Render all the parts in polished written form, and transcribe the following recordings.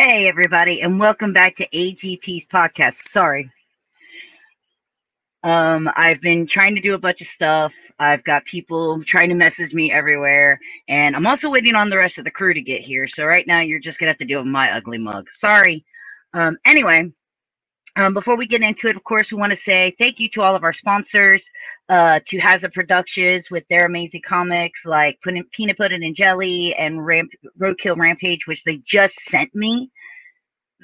Hey, everybody, and welcome back to AGP's podcast. Sorry. I've been trying to do a bunch of stuff. I've got people trying to message me everywhere, and I'm also waiting on the rest of the crew to get here. So right now, you're just going to have to deal with my ugly mug. Sorry. Anyway, before we get into it, of course, we want to say thank you to all of our sponsors, to Hazard Productions with their amazing comics like Peanut Pudding and Jelly and Ram Roadkill Rampage, which they just sent me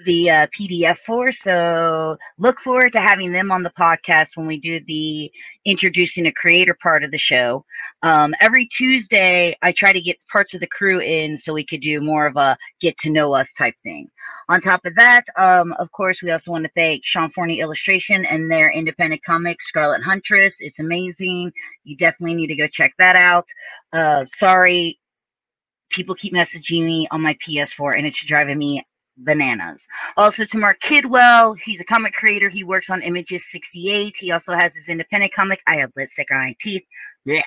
the PDF for. So look forward to having them on the podcast when we do the introducing a creator part of the show. Every Tuesday, I try to get parts of the crew in so we could do more of a get to know us type thing. On top of that, of course, we also want to thank Sean Forney Illustration and their independent comic, Scarlet Huntress. It's amazing. You definitely need to go check that out. Sorry, people keep messaging me on my PS4, and it's driving me bananas. Also to Mark Kidwell, he's a comic creator. He works on Images 68. He also has his independent comic, I Have Lipstick on My Teeth. Blech.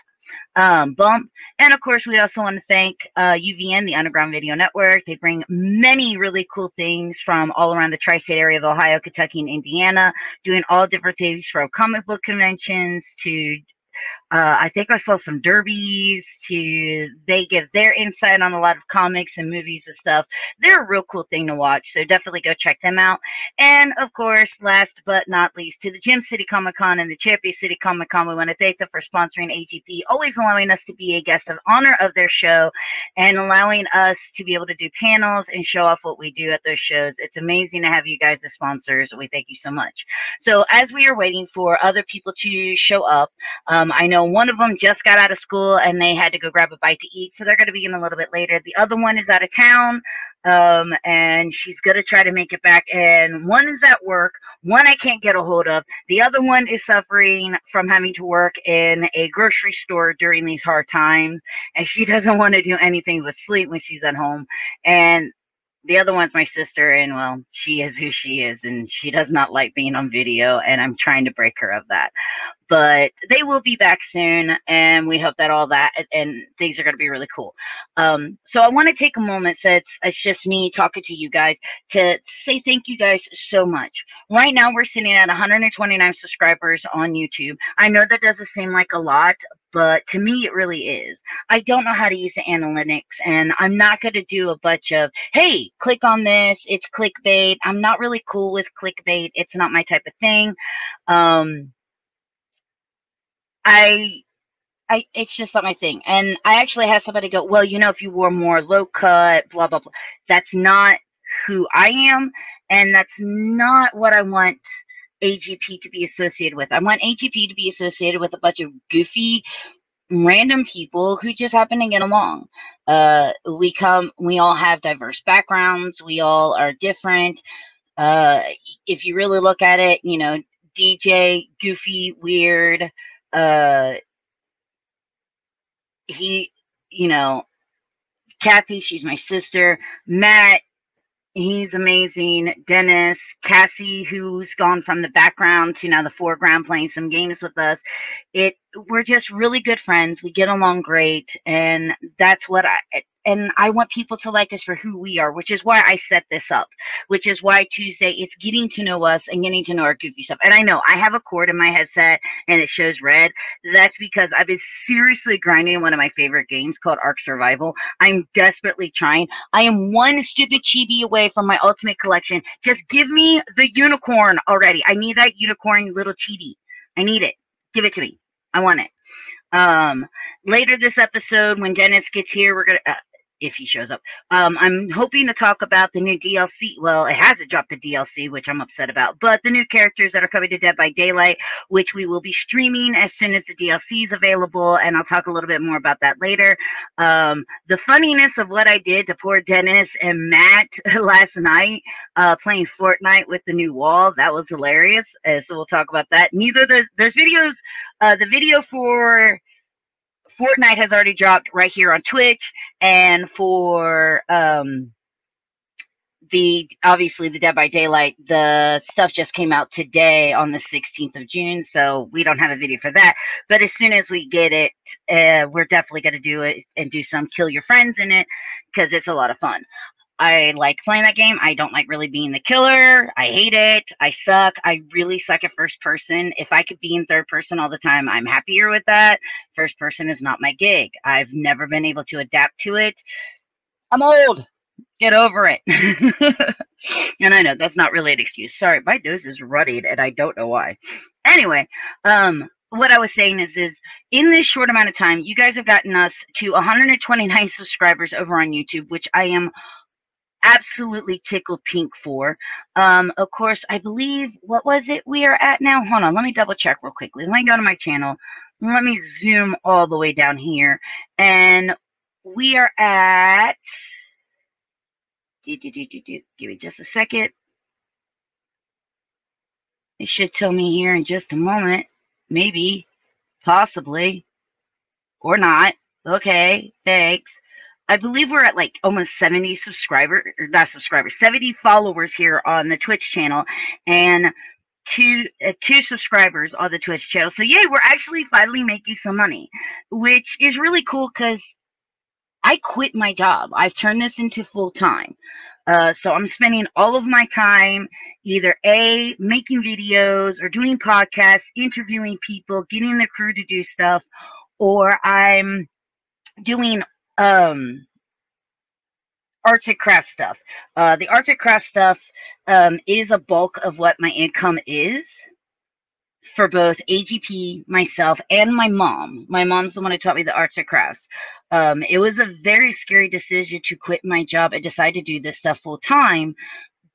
Bump. And of course, we also want to thank UVN, the Underground Video Network. They bring many really cool things from all around the tri-state area of Ohio, Kentucky, and Indiana, doing all different things from comic book conventions to I think I saw some derbies to they give their insight on a lot of comics and movies and stuff. They're a real cool thing to watch, so definitely go check them out. And of course, last but not least, to the Gem City Comic Con and the Champion City Comic Con, we want to thank them for sponsoring AGP, always allowing us to be a guest of honor of their show and allowing us to be able to do panels and show off what we do at those shows. It's amazing to have you guys as sponsors. We thank you so much. So as we are waiting for other people to show up, I know one of them just got out of school and they had to go grab a bite to eat, so they're going to be in a little bit later. The other one is out of town, and she's going to try to make it back. And one is at work, one I can't get a hold of. The other one is suffering from having to work in a grocery store during these hard times, and she doesn't want to do anything but sleep when she's at home. And the other one's my sister, and, well, she is who she is, and she does not like being on video, and I'm trying to break her of that. But they will be back soon, and we hope that all that and things are going to be really cool. So I want to take a moment, since it's just me talking to you guys, to say thank you guys so much. Right now, we're sitting at 129 subscribers on YouTube. I know that doesn't seem like a lot, but to me, it really is. I don't know how to use the analytics, and I'm not going to do a bunch of, hey, click on this, it's clickbait. I'm not really cool with clickbait. It's not my type of thing. It's just not my thing. And I actually had somebody go, well, you know, if you wore more low cut, blah, blah, blah. That's not who I am, and that's not what I want AGP to be associated with. I want AGP to be associated with a bunch of goofy, random people who just happen to get along. We all have diverse backgrounds. We all are different. If you really look at it, you know, DJ, goofy, weird, you know, Kathy, she's my sister. Matt, he's amazing. Dennis, Cassie, who's gone from the background to now the foreground playing some games with us. We're just really good friends. We get along great, and that's what I want people to like us for who we are, which is why I set this up, which is why Tuesday it's getting to know us and getting to know our goofy stuff. And I know I have a cord in my headset and it shows red. That's because I've been seriously grinding one of my favorite games called Ark Survival. I'm desperately trying. I am one stupid chibi away from my ultimate collection. Just give me the unicorn already. I need that unicorn little chibi. I need it. Give it to me. I want it. Later this episode, when Dennis gets here, we're going to... if he shows up. I'm hoping to talk about the new DLC. Well, it hasn't dropped the DLC, which I'm upset about, but the new characters that are coming to Dead by Daylight, which we will be streaming as soon as the DLC is available, and I'll talk a little bit more about that later. The funniness of what I did to poor Dennis and Matt last night, playing Fortnite with the new wall, that was hilarious, so we'll talk about that. There's videos, the video for Fortnite has already dropped right here on Twitch, and for obviously the Dead by Daylight, the stuff just came out today on the 16th of June, so we don't have a video for that. But as soon as we get it, we're definitely going to do it and do some kill your friends in it, because it's a lot of fun. I like playing that game. I don't like really being the killer. I hate it. I suck. I really suck at first person. If I could be in third person all the time, I'm happier with that. First person is not my gig. I've never been able to adapt to it. I'm old. Get over it. And I know that's not really an excuse. Sorry, my nose is ruddied and I don't know why. Anyway, what I was saying is in this short amount of time, you guys have gotten us to 129 subscribers over on YouTube, which I am absolutely tickled pink for. Of course, I believe, what was it we are at now? Hold on, let me double check real quickly. Let me go to my channel. Let me zoom all the way down here. And we are at, give me just a second. It should tell me here in just a moment. Maybe, possibly, or not. Okay, thanks. I believe we're at like almost 70 subscribers, or not subscribers, 70 followers here on the Twitch channel, and two subscribers on the Twitch channel. So yay, we're actually finally making some money, which is really cool because I quit my job. I've turned this into full time. So I'm spending all of my time either A, making videos or doing podcasts, interviewing people, getting the crew to do stuff, or I'm doing arts and crafts stuff. The arts and crafts stuff is a bulk of what my income is for both AGP, myself, and my mom. My mom's the one who taught me the arts and crafts. It was a very scary decision to quit my job and decide to do this stuff full time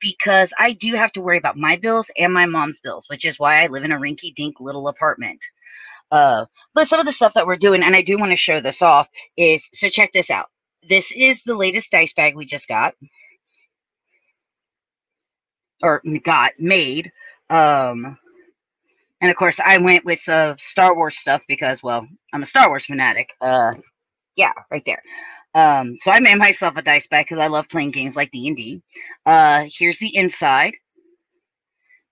because I do have to worry about my bills and my mom's bills, which is why I live in a rinky-dink little apartment. But some of the stuff that we're doing, and I do want to show this off, is, so check this out. This is the latest dice bag we just got, or got made. And of course, I went with some Star Wars stuff because, well, I'm a Star Wars fanatic. Yeah, right there. So I made myself a dice bag because I love playing games like D&D. Here's the inside,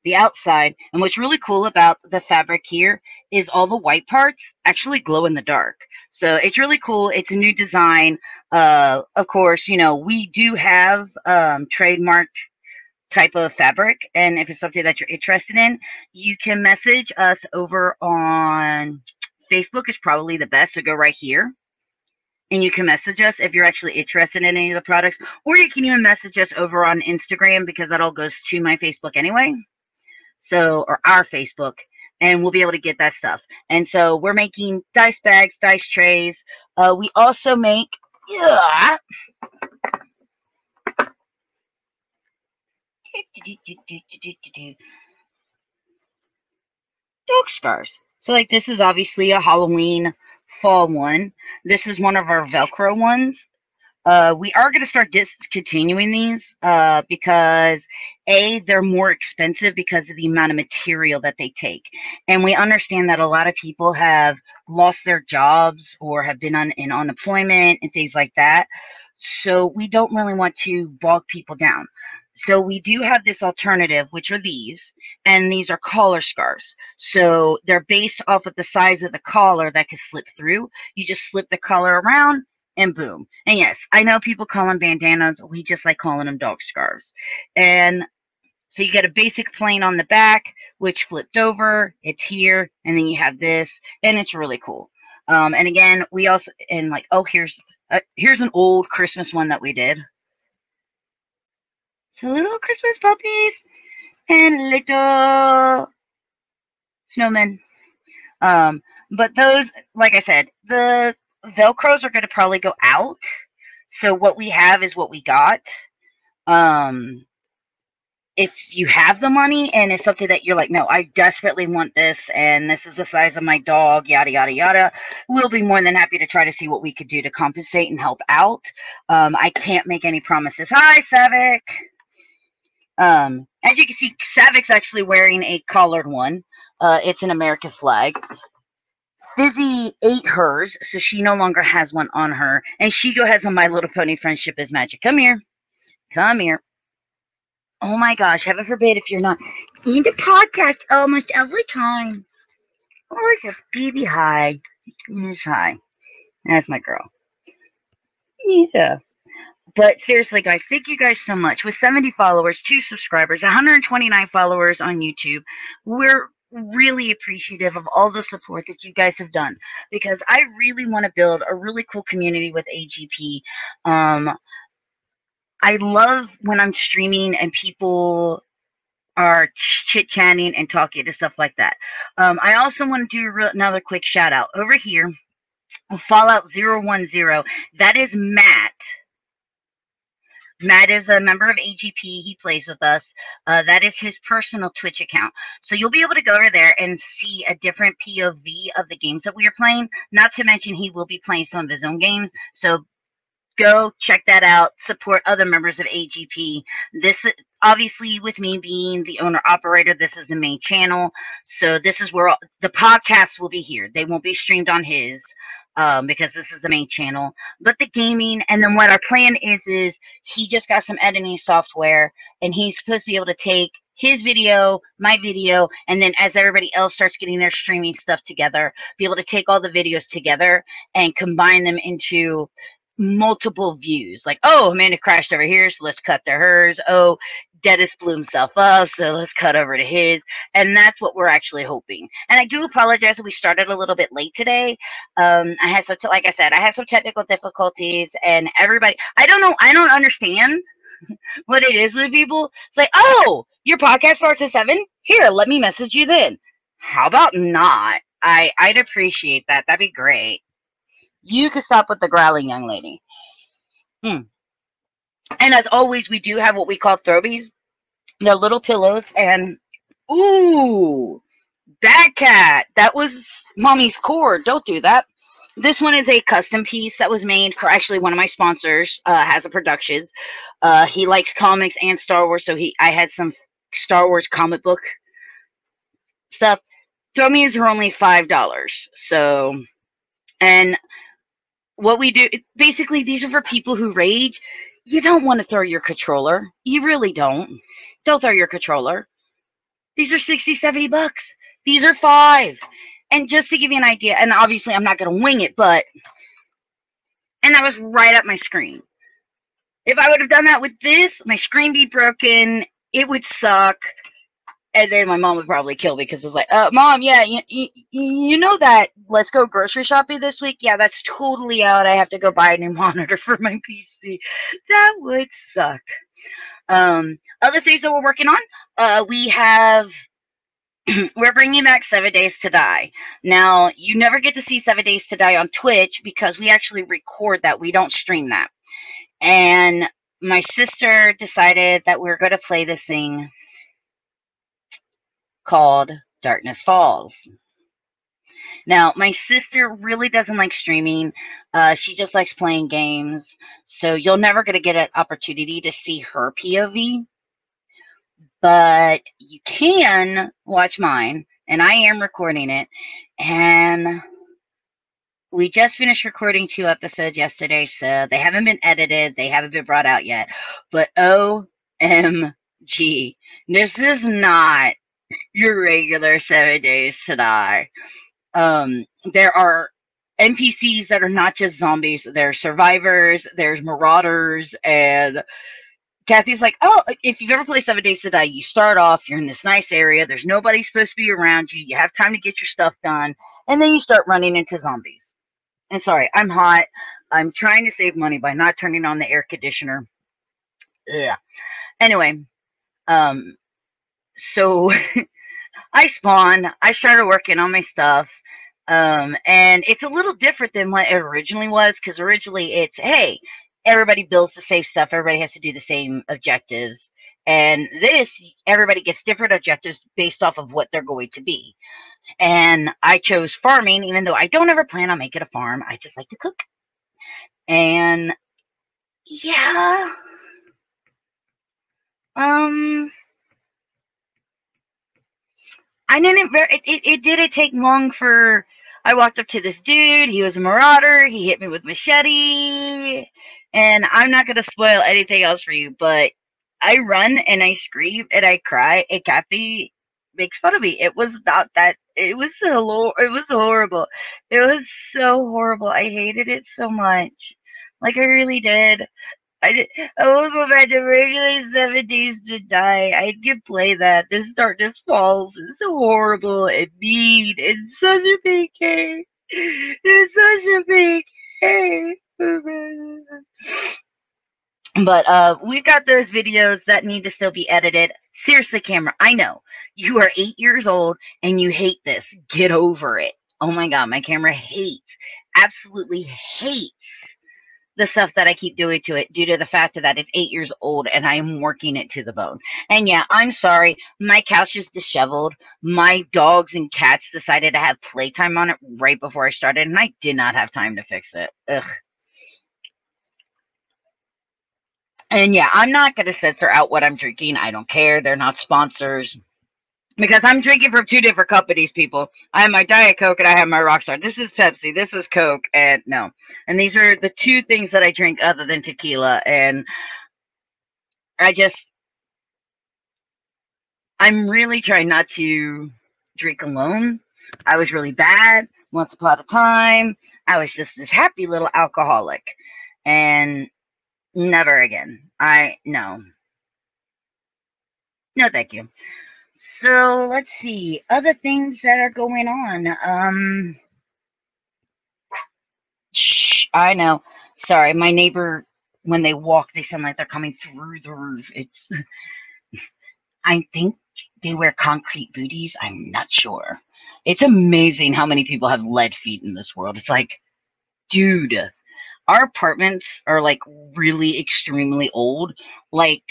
the outside. And what's really cool about the fabric here is all the white parts actually glow in the dark. So it's really cool. It's a new design. Of course, you know, we do have trademarked type of fabric, and if it's something that you're interested in, you can message us over on Facebook. Is probably the best, so go right here and you can message us if you're actually interested in any of the products, or you can even message us over on Instagram because that all goes to my Facebook anyway, so, or our Facebook, and we'll be able to get that stuff. And so we're making dice bags, dice trays. We also make dog scarves. So like this is obviously a Halloween fall one. This is one of our Velcro ones. We are going to start discontinuing these because A, they're more expensive because of the amount of material that they take. And we understand that a lot of people have lost their jobs or have been in unemployment and things like that. So we don't really want to bog people down. So we do have this alternative, which are these, and these are collar scarves. So they're based off of the size of the collar that can slip through. You just slip the collar around and boom. And yes, I know people call them bandanas. We just like calling them dog scarves. And so you get a basic plain on the back, which flipped over, it's here, and then you have this, and it's really cool. And again, we also, and like, oh, here's an old Christmas one that we did. So little Christmas puppies and little snowmen. But those, like I said, the Velcros are going to probably go out. So what we have is what we got. If you have the money and it's something that you're like, no, I desperately want this, and this is the size of my dog, yada, yada, yada, we'll be more than happy to try to see what we could do to compensate and help out. I can't make any promises. Hi, Savik. As you can see, Savik's actually wearing a collared one. It's an American flag. Fizzy ate hers, so she no longer has one on her. And Shigo has a My Little Pony Friendship is Magic. Come here. Come here. Oh my gosh, heaven forbid if you're not in the podcast almost every time. Oh, it's a baby high. It's high. That's my girl. Yeah. But seriously, guys, thank you guys so much. With 70 followers, 2 subscribers, 129 followers on YouTube, we're really appreciative of all the support that you guys have done, because I really want to build a really cool community with AGP. I love when I'm streaming and people are chit-chatting and talking and stuff like that. I also want to do another quick shout-out. Over here, Fallout 010, that is Matt. Matt is a member of AGP. He plays with us. That is his personal Twitch account. So you'll be able to go over there and see a different POV of the games that we are playing. Not to mention he will be playing some of his own games. So go check that out. Support other members of AGP. This, obviously, with me being the owner-operator, this is the main channel. So this is where all, the podcasts will be here. They won't be streamed on his because this is the main channel, but the gaming, and then what our plan is he just got some editing software, and he's supposed to be able to take his video, my video, and then as everybody else starts getting their streaming stuff together, be able to take all the videos together and combine them into multiple views. Like, oh, Amanda crashed over here, so let's cut to hers. Oh, Dennis blew himself up, so let's cut over to his. And that's what we're actually hoping. And I do apologize that we started a little bit late today. I had some, like I said, I had some technical difficulties, and everybody, I don't know, I don't understand what it is with people. It's like, oh, your podcast starts at 7? Here, let me message you then. How about not? I'd appreciate that. That'd be great. You could stop with the growling, young lady. And as always, we do have what we call throwies. They're little pillows. And, ooh, that cat. That was mommy's cord. Don't do that. This one is a custom piece that was made for actually one of my sponsors, Hazard Productions. He likes comics and Star Wars, so I had some Star Wars comic book stuff. Throwies are only $5. So, and what we do, basically, these are for people who rage. You don't want to throw your controller. You really don't. Don't throw your controller. These are 60, 70 bucks. These are 5. And just to give you an idea, and obviously I'm not going to wing it, but, and that was right up my screen. If I would have done that with this, my screen be broken. It would suck. And then my mom would probably kill me because it was like, Mom, yeah, you know that let's go grocery shopping this week? Yeah, that's totally out. I have to go buy a new monitor for my PC. That would suck. Other things that we're working on, we're bringing back 7 Days to Die. Now, you never get to see 7 Days to Die on Twitch because we actually record that. We don't stream that. And my sister decided that we were going to play this thing called Darkness Falls. Now, my sister really doesn't like streaming. She just likes playing games. So you're never going to get an opportunity to see her POV. But you can watch mine. And I am recording it. And we just finished recording 2 episodes yesterday. So they haven't been edited. They haven't been brought out yet. But OMG. This is not your regular 7 Days to Die. There are NPCs that are not just zombies. There's survivors, there's marauders, and Kathy's like, oh, if you've ever played 7 Days to Die, you start off, you're in this nice area, there's nobody supposed to be around you, you have time to get your stuff done, and then you start running into zombies. And sorry, I'm hot. I'm trying to save money by not turning on the air conditioner. Yeah. Anyway, so I spawned, I started working on my stuff, and it's a little different than what it originally was, because originally it's, hey, everybody builds the same stuff, everybody has to do the same objectives, and this, everybody gets different objectives based off of what they're going to be. And I chose farming, even though I don't ever plan on making a farm, I just like to cook. And, yeah, I didn't, it didn't take long for, I walked up to this dude, he was a marauder, he hit me with machete, and I'm not going to spoil anything else for you, but I run and I scream and I cry, and Kathy makes fun of me. It was not that, it was horrible. It was so horrible. I hated it so much. Like, I really did. I won't go back to regular 7 Days to Die. I can play that. This Darkness Falls is so horrible and mean. It's such a big game. It's such a big game. But we've got those videos that need to still be edited. Seriously, camera, I know. You are 8 years old and you hate this. Get over it. Oh my God, my camera hates, absolutely hates the stuff that I keep doing to it due to the fact that it's 8 years old and I am working it to the bone. And yeah, I'm sorry. My couch is disheveled. My dogs and cats decided to have playtime on it right before I started, and I did not have time to fix it. Ugh. And yeah, I'm not going to censor out what I'm drinking. I don't care. They're not sponsors. Because I'm drinking from two different companies, people. I have my Diet Coke and I have my Rockstar. This is Pepsi. This is Coke. And no. And these are the two things that I drink other than tequila. And I just... I'm really trying not to drink alone. I was really bad once upon a time. I was just this happy little alcoholic. And... never again. No, thank you. So let's see other things that are going on. I know. Sorry, my neighbor, when they walk, they sound like they're coming through the roof. It's I think they wear concrete booties. I'm not sure. It's amazing how many people have lead feet in this world. It's like, dude. Our apartments are, like, really extremely old. Like,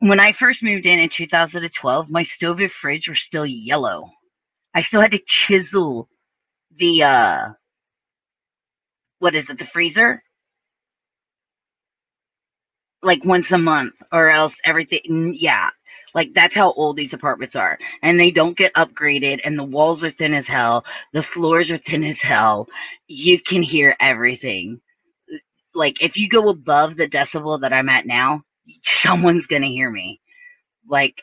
when I first moved in 2012, my stove and fridge were still yellow. I still had to chisel the, what is it, the freezer? Like, once a month, or else everything, yeah. Like, that's how old these apartments are. And they don't get upgraded, and the walls are thin as hell. The floors are thin as hell. You can hear everything. Like, if you go above the decibel that I'm at now, someone's going to hear me. Like,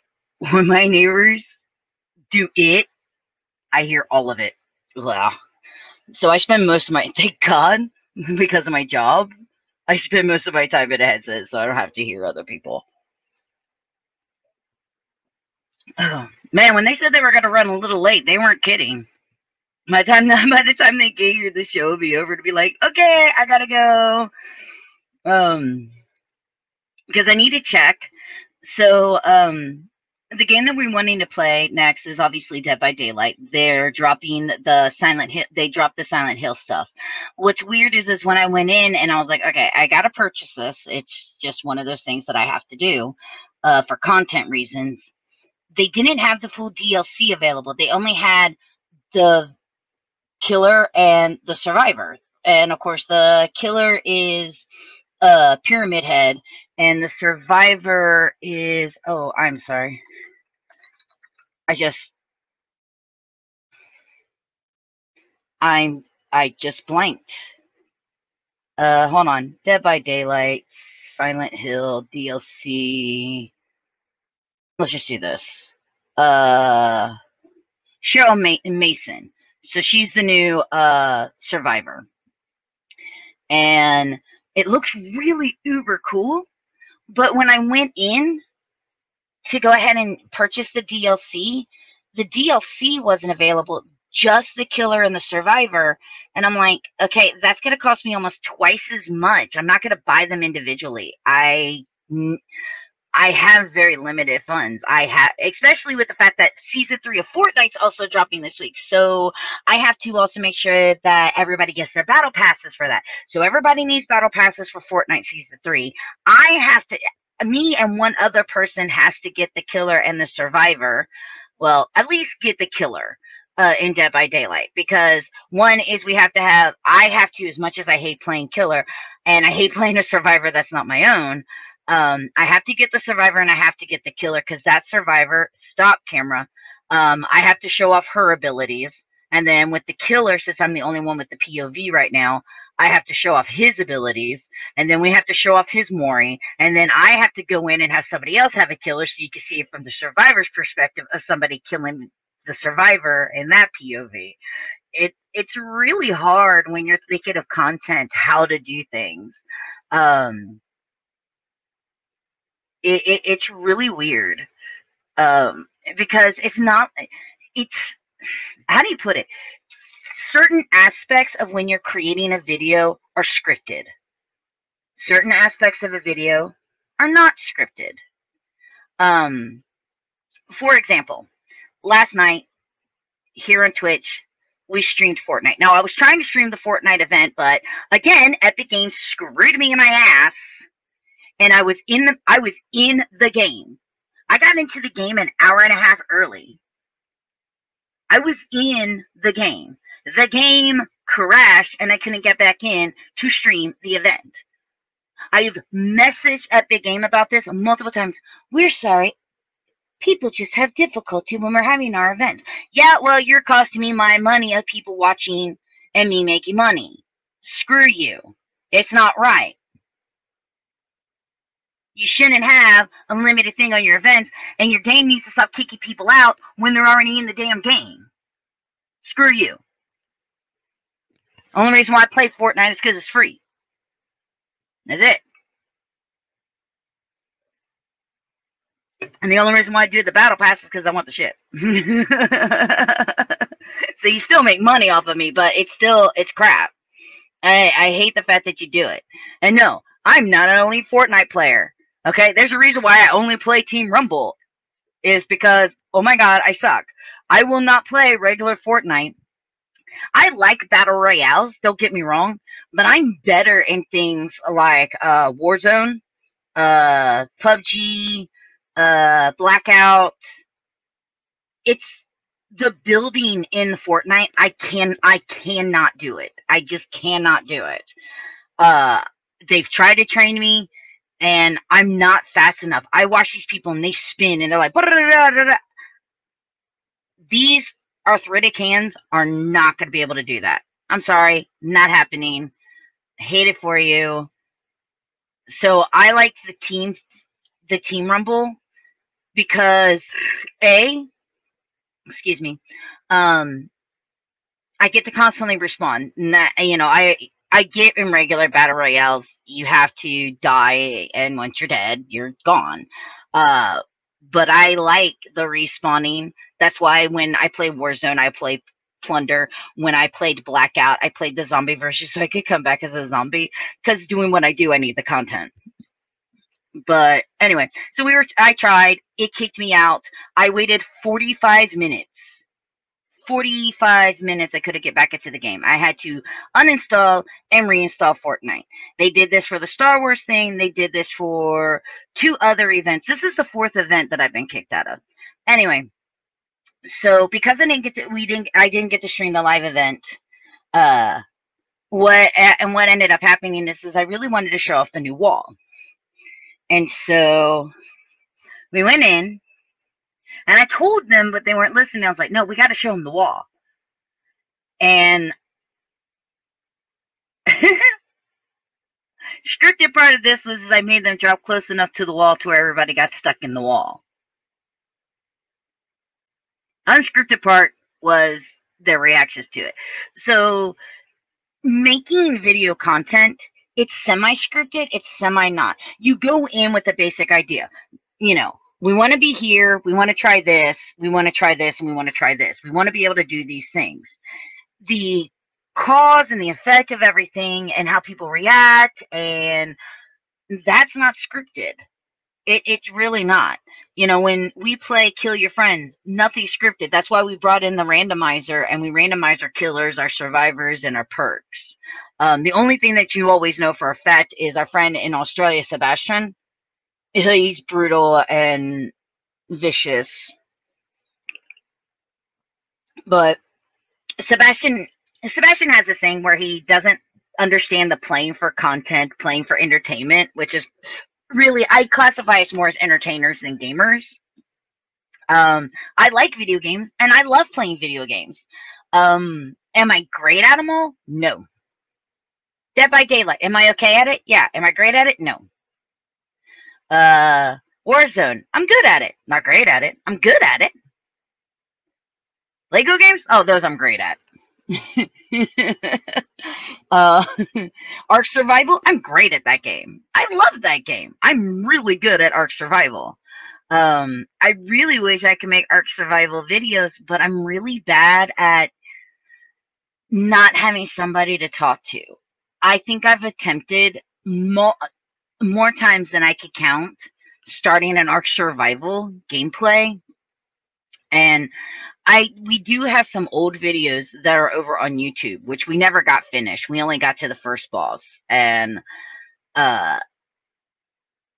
when my neighbors do it, I hear all of it. Blah. So I spend most of my, thank God, because of my job, I spend most of my time in a headset, so I don't have to hear other people. Oh, man, when they said they were going to run a little late, they weren't kidding. By the time they gave you the show, it'll be over to be like, okay, I got to go. Because I need to check. So, the game that we're wanting to play next is obviously Dead by Daylight. They're dropping the Silent Hill. They dropped the Silent Hill stuff. What's weird is when I went in and I was like, okay, I got to purchase this. It's just one of those things that I have to do for content reasons. They didn't have the full DLC available. They only had the killer and the survivor. And, of course, the killer is Pyramid Head. And the survivor is... oh, I'm sorry. I just blanked. Hold on. Dead by Daylight, Silent Hill, DLC... let's just do this. Cheryl Mason. So she's the new survivor. And it looks really uber cool. But when I went in to go ahead and purchase the DLC wasn't available, just the killer and the survivor. And I'm like, okay, that's going to cost me almost twice as much. I'm not going to buy them individually. I have very limited funds. I have, especially with the fact that season 3 of Fortnite's also dropping this week. So I have to also make sure that everybody gets their battle passes for that. So everybody needs battle passes for Fortnite season 3. I have to, me and one other person has to get the killer and the survivor. Well, at least get the killer in Dead by Daylight, because one is we have to have, I have to, as much as I hate playing killer and I hate playing a survivor that's not my own. I have to get the survivor and I have to get the killer, because that survivor, stop camera, I have to show off her abilities. And then with the killer, since I'm the only one with the POV right now, I have to show off his abilities. And then we have to show off his Mori. And then I have to go in and have somebody else have a killer, so you can see it from the survivor's perspective of somebody killing the survivor in that POV. It's really hard when you're thinking of content, how to do things. It's really weird because it's not, how do you put it? Certain aspects of when you're creating a video are scripted. Certain aspects of a video are not scripted. For example, last night here on Twitch, we streamed Fortnite. Now, I was trying to stream the Fortnite event, but again, Epic Games screwed me in my ass, and I was in the game. I got into the game an hour and a half early. I was in the game. The game crashed, and I couldn't get back in to stream the event. I've messaged Epic Game about this multiple times. We're sorry. People just have difficulty when we're having our events. Yeah, well, you're costing me my money of people watching and me making money. Screw you. It's not right. You shouldn't have unlimited thing on your events, and your game needs to stop kicking people out when they're already in the damn game. Screw you. Only reason why I play Fortnite is because it's free. That's it. And the only reason why I do the battle pass is because I want the shit. So you still make money off of me, but it's crap. I hate the fact that you do it. And no, I'm not an only Fortnite player. Okay, there's a reason why I only play Team Rumble. Is because, oh my god, I suck. I will not play regular Fortnite. I like battle royales, don't get me wrong, but I'm better in things like Warzone, PUBG, Blackout. It's the building in Fortnite. I cannot do it. I just cannot do it. They've tried to train me, and I'm not fast enough. I watch these people, and they spin, and they're like, "Bah-da-da-da-da-da." These arthritic hands are not going to be able to do that. I'm sorry, not happening. Hate it for you. So I like the team rumble because I get to constantly respawn. You know, I get in regular battle royales, you have to die, and once you're dead, you're gone. But I like the respawning. That's why when I play Warzone, I play Plunder. When I played Blackout, I played the zombie version so I could come back as a zombie. Because doing what I do, I need the content. But anyway, so I tried. It kicked me out. I waited 45 minutes. 45 minutes I couldn't get back into the game. I had to uninstall and reinstall Fortnite. They did this for the Star Wars thing. They did this for 2 other events. This is the 4th event that I've been kicked out of. Anyway, so because I didn't get to, I didn't get to stream the live event. What ended up happening is I really wanted to show off the new wall. And so we went in, and I told them, but they weren't listening. I was like, no, we got to show them the wall. And scripted part of this was I made them drop close enough to the wall to where everybody got stuck in the wall. Unscripted part was their reactions to it. So making video content, it's semi-scripted, it's semi-not. You go in with a basic idea. You know, we want to be here, we want to try this, we want to try this, and we want to try this. We want to be able to do these things. The cause and the effect of everything and how people react, and that's not scripted. It's really not. You know, when we play Kill Your Friends, nothing's scripted. That's why we brought in the randomizer, and we randomize our killers, our survivors, and our perks. The only thing that you always know for a fact is our friend in Australia, Sebastian. He's brutal and vicious. But Sebastian has this thing where he doesn't understand the playing for content, playing for entertainment, which is really, I classify us more as entertainers than gamers. I like video games, and I love playing video games. Am I great at them all? No. Dead by Daylight, am I okay at it? Yeah. Am I great at it? No. Warzone, I'm good at it. Not great at it. I'm good at it. Lego games? Oh, those I'm great at. Ark Survival, I'm great at that game. I love that game. I'm really good at Ark Survival. I really wish I could make Ark Survival videos, but I'm really bad at not having somebody to talk to. I think I've attempted more times than I could count starting an Ark Survival gameplay. And we do have some old videos that are over on YouTube, which we never got finished. We only got to the first boss, and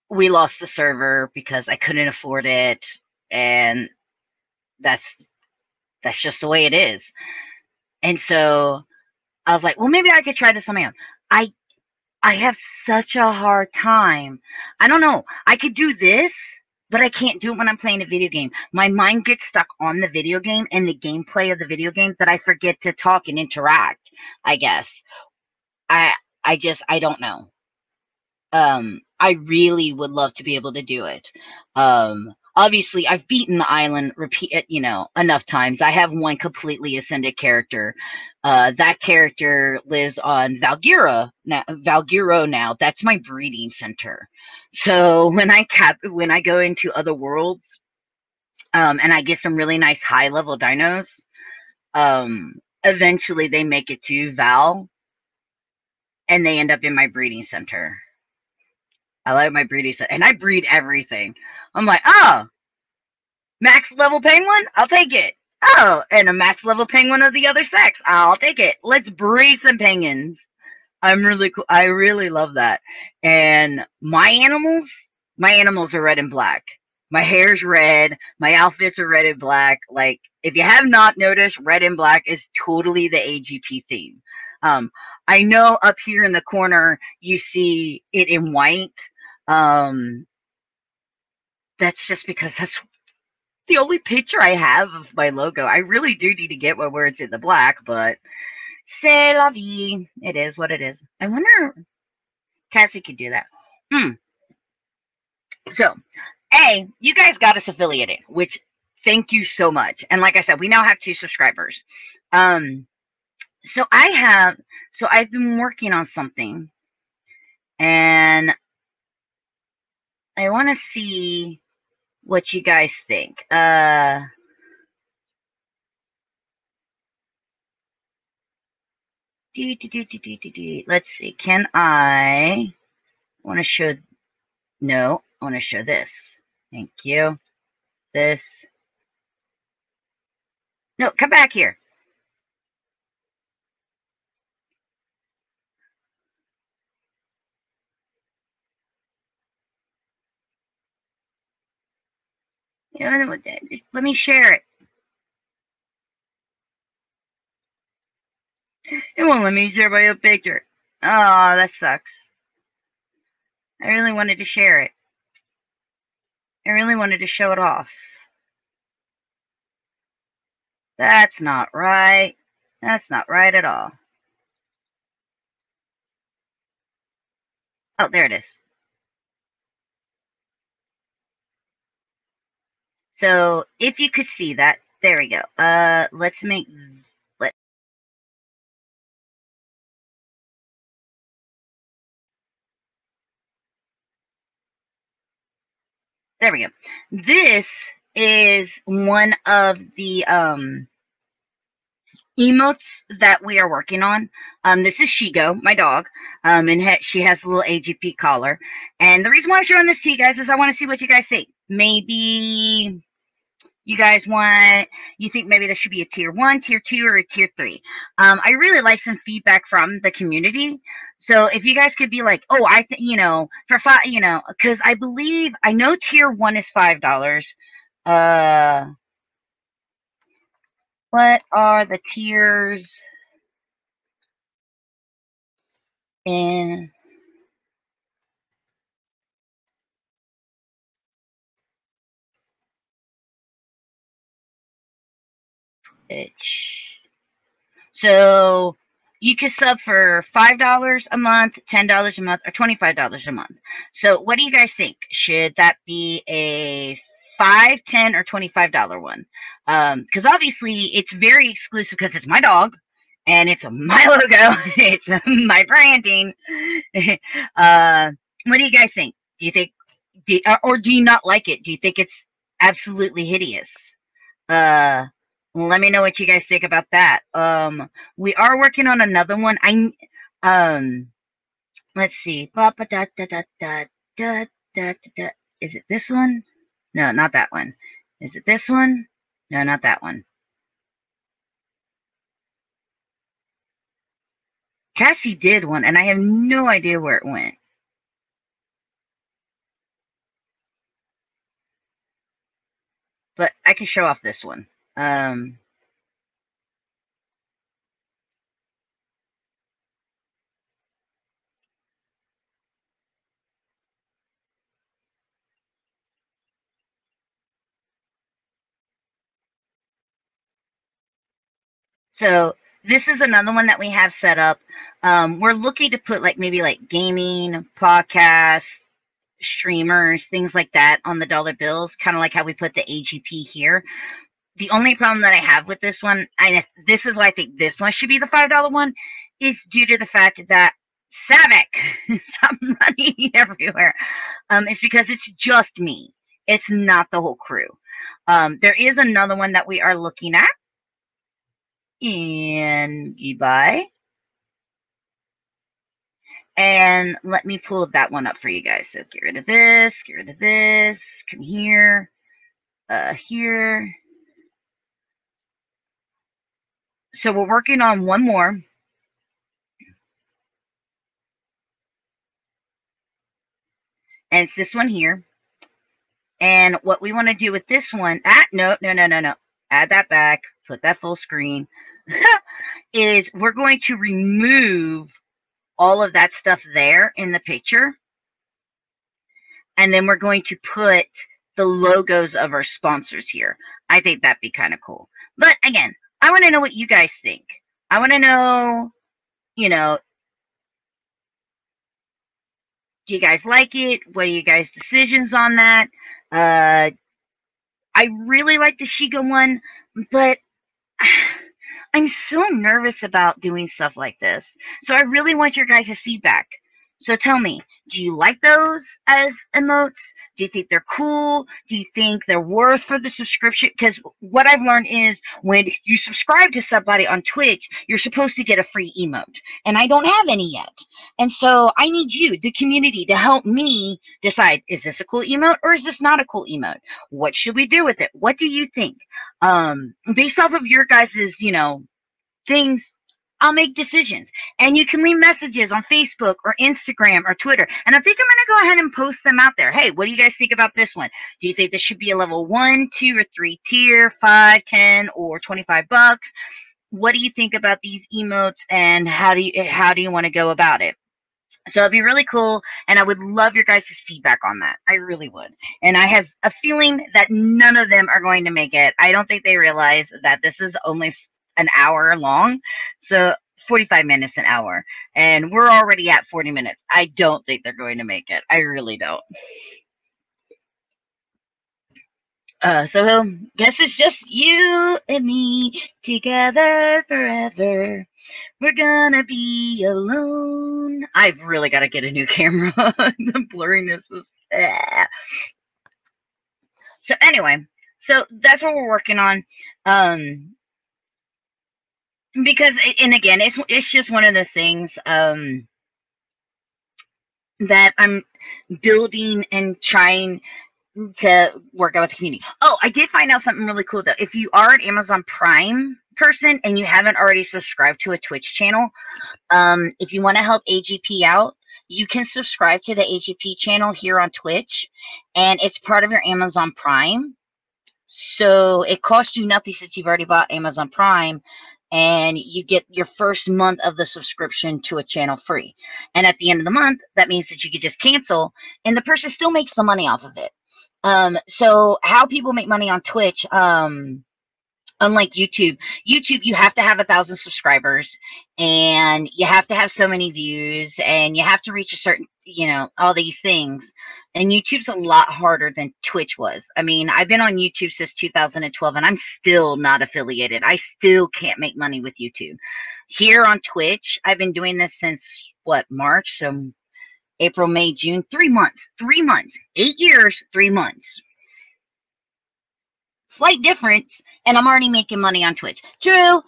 we lost the server because I couldn't afford it, and that's just the way it is. And so I was like, well, maybe I could try this on my own. I have such a hard time. I don't know. I could do this, but I can't do it when I'm playing a video game. My mind gets stuck on the video game and the gameplay of the video game that I forget to talk and interact, I guess. I don't know. I really would love to be able to do it. Obviously, I've beaten the island enough times. I have one completely ascended character. That character lives on Valgira now. That's my breeding center. So when I go into other worlds, and I get some really nice high level dinos, eventually they make it to Val, and they end up in my breeding center. I like my breeding set, and I breed everything. I'm like, oh, max level penguin? I'll take it. Oh, and a max level penguin of the other sex? I'll take it. Let's breed some penguins. I'm really cool. I really love that. And my animals are red and black. My hair's red. My outfits are red and black. Like, if you have not noticed, red and black is totally the AGP theme. I know up here in the corner, you see it in white. That's just because that's the only picture I have of my logo. I really do need to get one where it's in the black, but c'est la vie. It is what it is. I wonder if Cassie could do that. So, A, you guys got us affiliated, which thank you so much. And like I said, we now have 2 subscribers. So I've been working on something, and I want to see what you guys think. Let's see. I want to show, no, I want to show this. Thank you. This. No, come back here. Let me share it. It won't let me share my own picture. Oh, that sucks. I really wanted to share it. I really wanted to show it off. That's not right. That's not right at all. Oh, there it is. So if you could see that, there we go. Let's make, there we go. This is one of the emotes that we are working on. This is Shigo, my dog, and she has a little AGP collar. And the reason why I'm showing this to you guys is I want to see what you guys think. Maybe you think maybe this should be a tier 1, tier 2, or a tier 3. I really like some feedback from the community. So if you guys could be like, oh, I think, for $5, because I know tier 1 is $5. What are the tiers in? So you can sub for $5 a month, $10 a month, or $25 a month. So what do you guys think? Should that be a $5, $10, or $25 one? Because obviously it's very exclusive because it's my dog, and it's my logo. It's my branding. What do you guys think? Do you think, or do you not like it? Do you think it's absolutely hideous? Let me know what you guys think about that. We are working on another one. Let's see. Is it this one? No, not that one. Is it this one? No, not that one. Cassie did one, and I have no idea where it went. But I can show off this one. So this is another one that we have set up. We're looking to put like maybe like gaming, podcasts, streamers, things like that on the dollar bills, kind of like how we put the AGP here. The only problem that I have with this one, and this is why I think this one should be the $5 one, is due to the fact that Savik is running everywhere. It's because it's just me. It's not the whole crew. There is another one that we are looking at. And goodbye. And let me pull that one up for you guys. So get rid of this, get rid of this, come here, here. So we're working on one more. And it's this one here. And what we want to do with this one, no. Add that back, put that full screen, is we're going to remove all of that stuff there in the picture. And then we're going to put the logos of our sponsors here. I think that'd be kind of cool. But again, I want to know what you guys think. I want to know, you know, do you guys like it? What are you guys' decisions on that? I really like the Shiga one, but I'm so nervous about doing stuff like this. So I really want your guys' feedback. So tell me, do you like those as emotes? Do you think they're cool? Do you think they're worth for the subscription? Because what I've learned is when you subscribe to somebody on Twitch, you're supposed to get a free emote. And I don't have any yet. And so I need you, the community, to help me decide, is this a cool emote or is this not a cool emote? What should we do with it? What do you think? Based off of your guys' things, I'll make decisions, and you can leave messages on Facebook or Instagram or Twitter, and I think I'm going to go ahead and post them out there. Hey, what do you guys think about this one? Do you think this should be a level 1, 2, or 3 tier, 5, 10, or 25 bucks? What do you think about these emotes, and how do you want to go about it? So it'd be really cool, and I would love your guys' feedback on that. I really would. And I have a feeling that none of them are going to make it. I don't think they realize that this is only an hour long, so 45 minutes an hour, and we're already at 40 minutes. I don't think they're going to make it. I really don't. So guess it's just you and me together forever. We're gonna be alone. I've really got to get a new camera. The blurriness is so anyway, so that's what we're working on. Because, and again, it's just one of those things that I'm building and trying to work out with the community. Oh, I did find out something really cool, though. If you are an Amazon Prime person and you haven't already subscribed to a Twitch channel, if you want to help AGP out, you can subscribe to the AGP channel here on Twitch, and it's part of your Amazon Prime. So it costs you nothing since you've already bought Amazon Prime, and you get your first month of the subscription to a channel free. And at the end of the month, that means that you could just cancel, and the person still makes the money off of it. So how people make money on Twitch, Unlike YouTube. YouTube, you have to have 1,000 subscribers, and you have to have so many views, and you have to reach a certain, you know, all these things. And YouTube's a lot harder than Twitch was. I mean, I've been on YouTube since 2012, and I'm still not affiliated. I still can't make money with YouTube. Here on Twitch, I've been doing this since, what, March? So April, May, June, 3 months. 3 months. 8 years, 3 months. Slight difference, and I'm already making money on Twitch. True,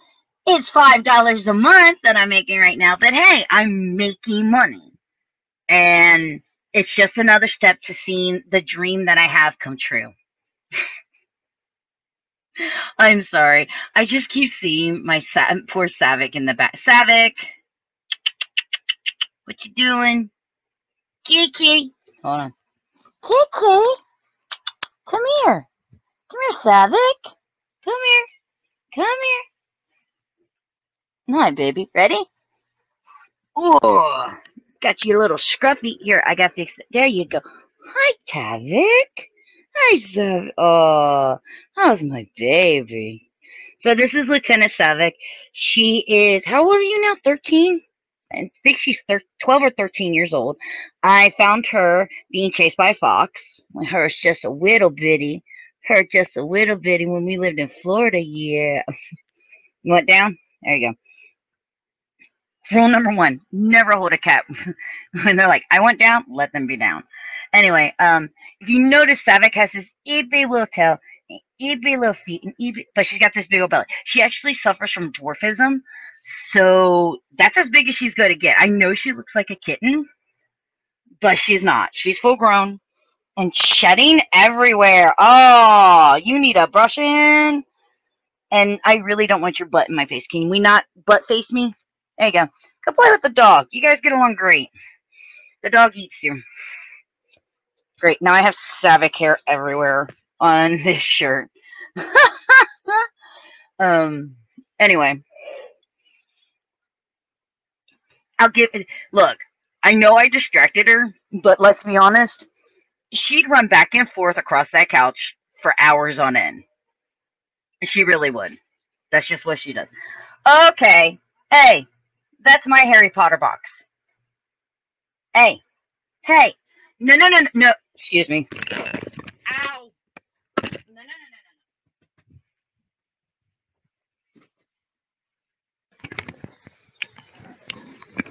it's $5 a month that I'm making right now, but hey, I'm making money. And it's just another step to seeing the dream that I have come true. I'm sorry. I just keep seeing my poor Savik in the back. Savik, what you doing? Kiki. Hold on. Kiki, come here. Come here, Savik. Come here. Come here. Hi, baby. Ready? Oh, got you a little scruffy. Here, I got fixed. There you go. Hi, Savik. Hi, Savik. Oh, how's my baby? So this is Lieutenant Savik. She is, how old are you now? 13? I think she's 12 or 13 years old. I found her being chased by a fox. Her's just a little bitty. Her just a little bitty when we lived in Florida, yeah. You want down? There you go. Rule number one, never hold a cat. When they're like, I went down, let them be down. Anyway, if you notice, Savik has this itty-bitty little tail, itty-bitty little feet, and itty-bitty, but she's got this big old belly. She actually suffers from dwarfism, so that's as big as she's going to get. I know she looks like a kitten, but she's not. She's full grown. And shedding everywhere. Oh, you need a brush in. And I really don't want your butt in my face. Can we not butt face me? There you go. Go play with the dog. You guys get along great. The dog eats you. Great. Now I have Savik hair everywhere on this shirt. Anyway. I'll give it. Look, I know I distracted her, but let's be honest. She'd run back and forth across that couch for hours on end. She really would. That's just what she does. Okay. Hey, that's my Harry Potter box. Hey. Hey. No, no, no, no. Excuse me. Ow. No, no, no, no, no.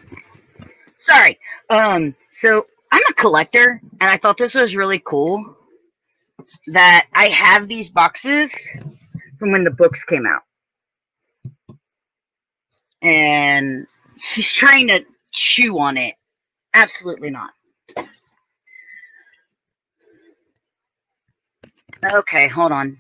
Sorry. So I'm a collector, and I thought this was really cool that I have these boxes from when the books came out. And she's trying to chew on it. Absolutely not. Okay, hold on.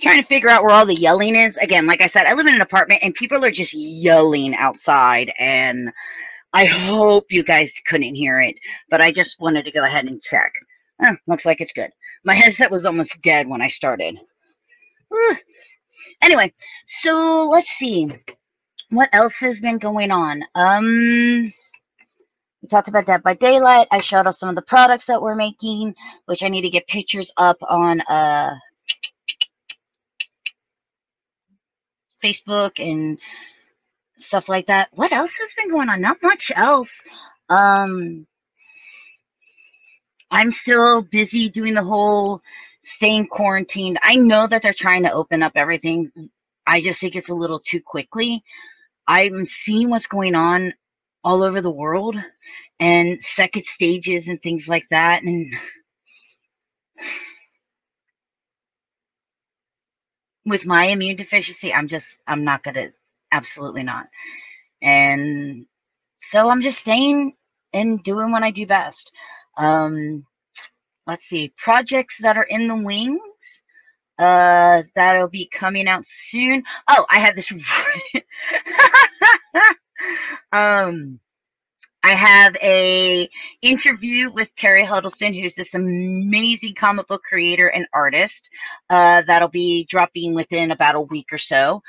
Trying to figure out where all the yelling is. Again, like I said, I live in an apartment and people are just yelling outside, and I hope you guys couldn't hear it, but I just wanted to go ahead and check. Oh, looks like it's good. My headset was almost dead when I started. Anyway, so let's see. What else has been going on? We talked about Dead by Daylight. I showed off some of the products that we're making, which I need to get pictures up on Facebook and stuff like that. What else has been going on? Not much else. I'm still busy doing the whole staying quarantined. I know that they're trying to open up everything. I just think it's a little too quickly. I'm seeing what's going on all over the world and second stages and things like that. And with my immune deficiency, I'm not going to, absolutely not. And so I'm just staying and doing what I do best. Let's see, projects that are in the wings, that'll be coming out soon. Oh, I have this I have a interview with Terry Huddleston, who's this amazing comic book creator and artist. That'll be dropping within about a week or so.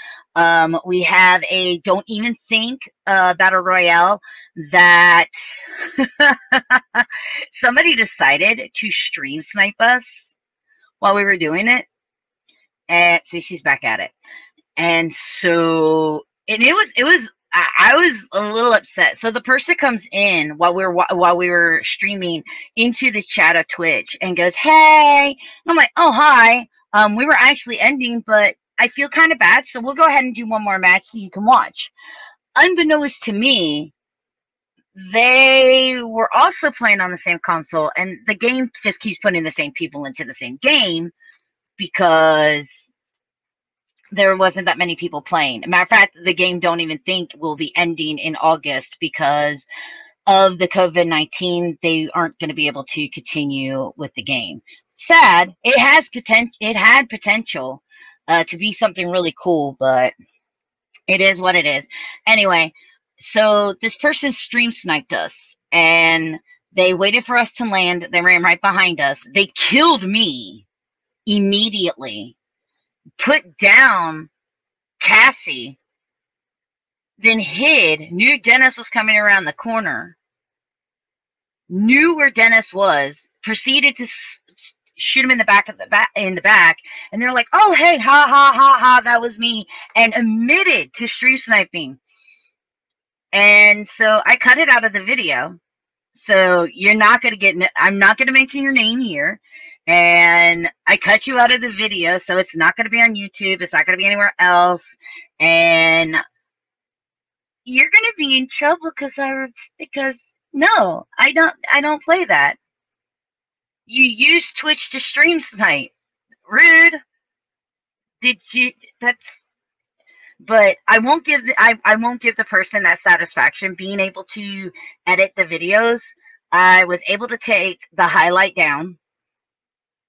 We have a Don't Even Think Battle Royale that somebody decided to stream snipe us while we were doing it. And see, she's back at it. And so, and it was, I was a little upset. So the person comes in while we were streaming into the chat of Twitch and goes, "Hey," and I'm like, "Oh, hi. We were actually ending, but I feel kind of bad, so we'll go ahead and do one more match so you can watch." Unbeknownst to me, they were also playing on the same console, and the game just keeps putting the same people into the same game because there wasn't that many people playing. As a matter of fact, the game Don't Even Think will be ending in August because of the COVID-19. They aren't going to be able to continue with the game. Sad. It had potential to be something really cool, but it is what it is. Anyway, so this person stream sniped us, and they waited for us to land. They ran right behind us. They killed me immediately. Put down Cassie, then hid, knew Dennis was coming around the corner, knew where Dennis was, proceeded to shoot him in the back of the back, and they're like, "Oh, hey, ha, ha, ha, ha, that was me," and admitted to stream sniping. And so I cut it out of the video. So you're not going to get, I'm not going to mention your name here. And I cut you out of the video, so it's not going to be on YouTube. It's not going to be anywhere else. And you're going to be in trouble because no, I don't play that. You use Twitch to stream snipe. Rude. Did you? That's. But I won't give the, I won't give the person that satisfaction being able to edit the videos. I was able to take the highlight down.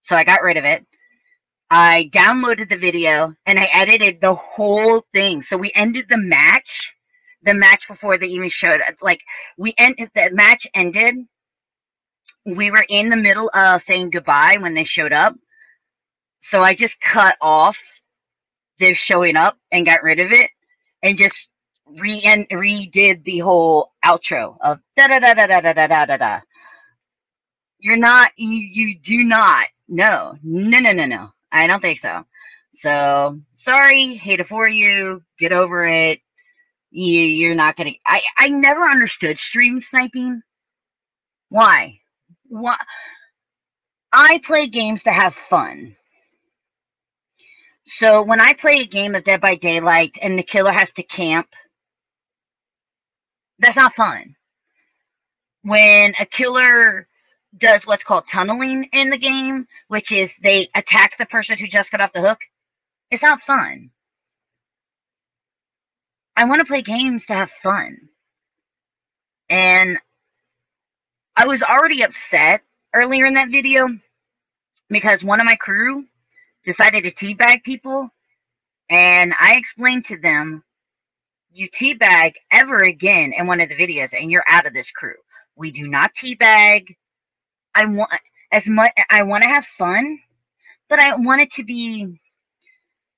So I got rid of it. I downloaded the video and I edited the whole thing. So we ended the match before they even showed up. Like the match ended. We were in the middle of saying goodbye when they showed up. So I just cut off their showing up and got rid of it and just redid the whole outro of da da da da da da da da da da. You're not, you do not. No. I don't think so. So sorry, hate it for you. Get over it. You're not gonna. I never understood stream sniping. Why? Why? I play games to have fun. So when I play a game of Dead by Daylight and the killer has to camp, that's not fun. When a killer does what's called tunneling in the game, which is they attack the person who just got off the hook, it's not fun. I want to play games to have fun. And I was already upset earlier in that video because one of my crew decided to teabag people, and I explained to them, you teabag ever again in one of the videos and you're out of this crew. We do not teabag. I want to have fun, but I want it to be.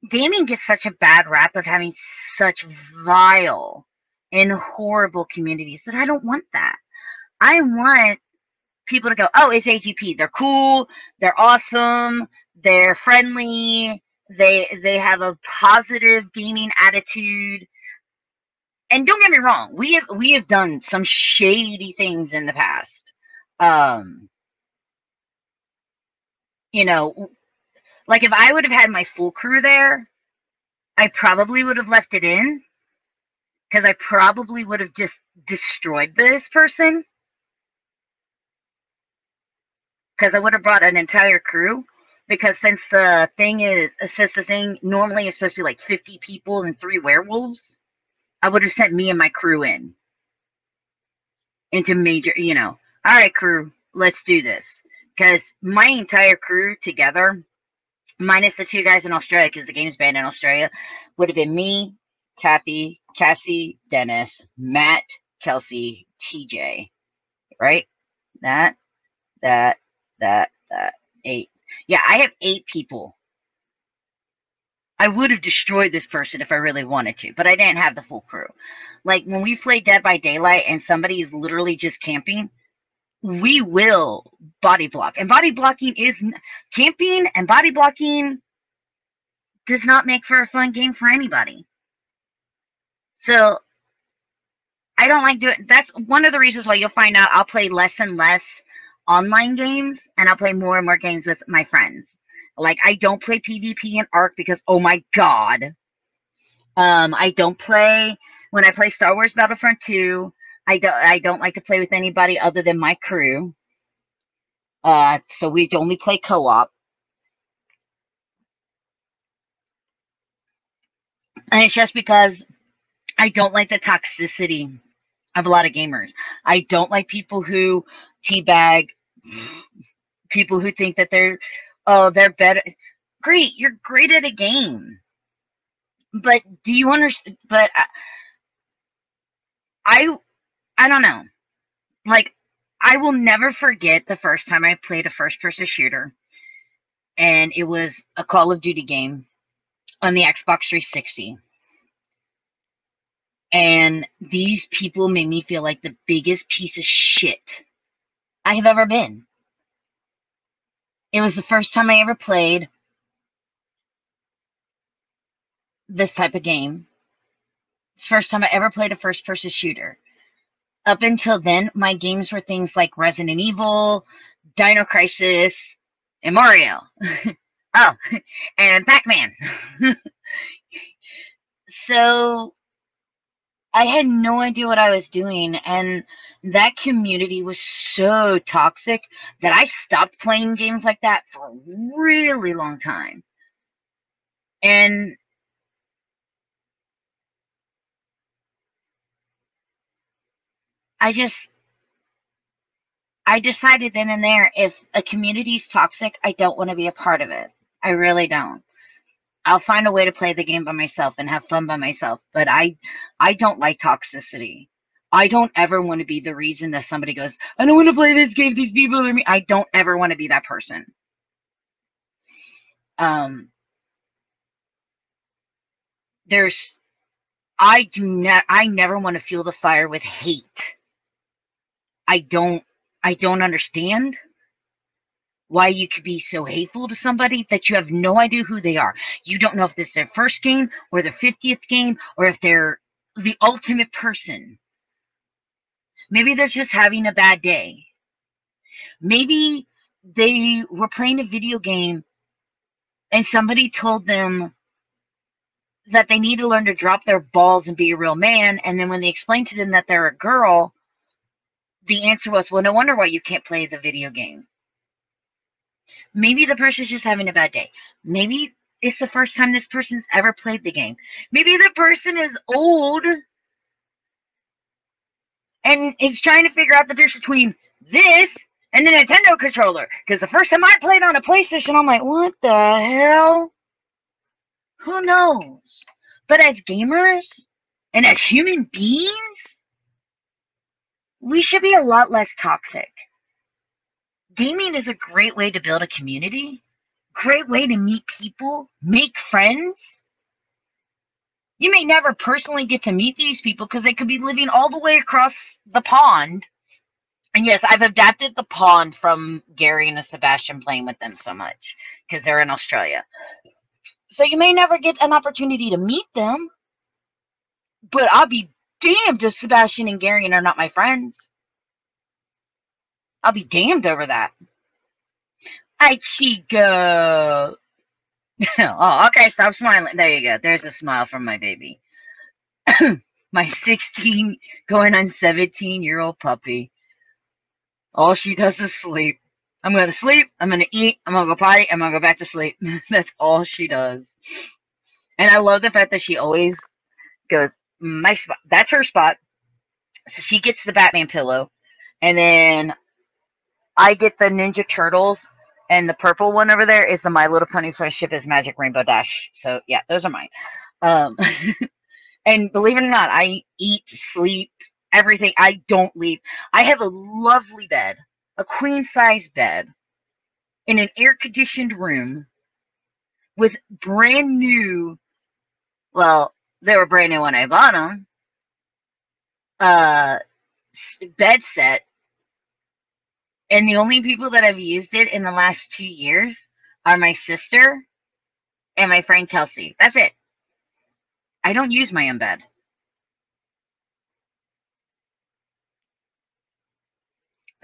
Gaming gets such a bad rap of having such vile and horrible communities that I don't want that. I want people to go, "Oh, it's AGP. They're cool. They're awesome. They're friendly. They have a positive gaming attitude." And don't get me wrong, we have done some shady things in the past. You know, like if I would have had my full crew there, I probably would have left it in because I probably would have just destroyed this person because I would have brought an entire crew, because since the thing normally is supposed to be like 50 people and 3 werewolves, I would have sent me and my crew into major, you know, all right, crew, let's do this. Because my entire crew together, minus the 2 guys in Australia, because the game's banned in Australia, would have been me, Kathy, Cassie, Dennis, Matt, Kelsey, TJ, right? That, 8. Yeah, I have 8 people. I would have destroyed this person if I really wanted to, but I didn't have the full crew. Like, when we play Dead by Daylight and somebody is literally just camping, we will body block. And body blocking is... Camping and body blocking does not make for a fun game for anybody. So, I don't like doing... That's one of the reasons why you'll find out I'll play less and less online games, and I'll play more and more games with my friends. Like, I don't play PvP and Ark because, oh my god. I don't play... When I play Star Wars Battlefront 2... I don't like to play with anybody other than my crew. So we only play co-op. And it's just because I don't like the toxicity of a lot of gamers. I don't like people who teabag, people who think that they're better. Great, you're great at a game. But do you understand? But I don't know. Like, I will never forget the first time I played a first-person shooter. And it was a Call of Duty game on the Xbox 360. And these people made me feel like the biggest piece of shit I have ever been. It was the first time I ever played this type of game. It's the first time I ever played a first-person shooter. Up until then, my games were things like Resident Evil, Dino Crisis, and Mario. Oh, and Pac-Man. So, I had no idea what I was doing, and that community was so toxic that I stopped playing games like that for a really long time. And... I decided then and there, if a community's toxic, I don't want to be a part of it. I really don't. I'll find a way to play the game by myself and have fun by myself. But I don't like toxicity. I don't ever want to be the reason that somebody goes, I don't want to play this game, these people are me. I don't ever want to be that person. I never want to fuel the fire with hate. I don't understand why you could be so hateful to somebody that you have no idea who they are. You don't know if this is their first game or their 50th game or if they're the ultimate person. Maybe they're just having a bad day. Maybe they were playing a video game and somebody told them that they need to learn to drop their balls and be a real man. And then when they explained to them that they're a girl, the answer was, well, no wonder why you can't play the video game. Maybe the person's just having a bad day. Maybe it's the first time this person's ever played the game. Maybe the person is old and is trying to figure out the difference between this and the Nintendo controller. Because the first time I played on a PlayStation, I'm like, what the hell? Who knows? But as gamers and as human beings, we should be a lot less toxic. Gaming is a great way to build a community, great way to meet people, make friends. You may never personally get to meet these people because they could be living all the way across the pond. And yes, I've adapted the pond from Gary and Sebastian playing with them so much because they're in Australia. So you may never get an opportunity to meet them, but I'll be damned if Sebastian and Gary are not my friends. I'll be damned over that. I Chico. Oh, okay, stop smiling. There you go. There's a smile from my baby. My 16 going on 17-year-old puppy. All she does is sleep. I'm going to sleep, I'm going to eat, I'm going to go potty, I'm going to go back to sleep. That's all she does. And I love the fact that she always goes, my spot. That's her spot. So she gets the Batman pillow. And then I get the Ninja Turtles. And the purple one over there is the My Little Pony Friendship is Magic Rainbow Dash. So, yeah, those are mine. And believe it or not, I eat, sleep, everything. I don't leave. I have a lovely bed, a queen-size bed, in an air-conditioned room with brand new, well, they were brand new when I bought them, bed set. And the only people that have used it in the last 2 years are my sister and my friend Kelsey. That's it. I don't use my own bed.